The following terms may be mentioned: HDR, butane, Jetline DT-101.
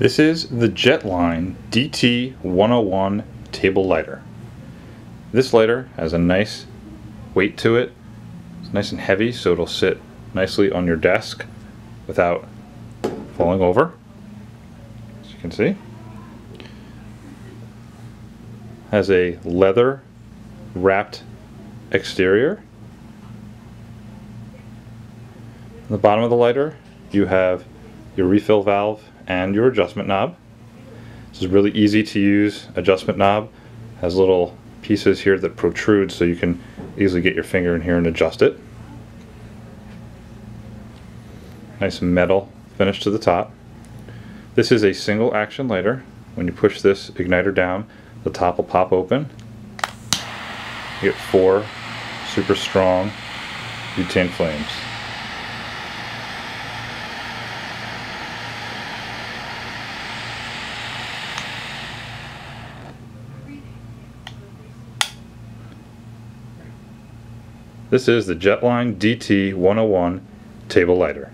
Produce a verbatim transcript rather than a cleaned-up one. This is the Jetline D T one oh one table lighter. This lighter has a nice weight to it. It's nice and heavy, so it'll sit nicely on your desk without falling over, as you can see. Has a leather wrapped exterior. On the bottom of the lighter you have your refill valve and your adjustment knob. This is really easy to use adjustment knob. It has little pieces here that protrude so you can easily get your finger in here and adjust it. Nice metal finish to the top. This is a single action lighter. When you push this igniter down, the top will pop open. You get four super strong butane flames. This is the Jetline D T one oh one table lighter.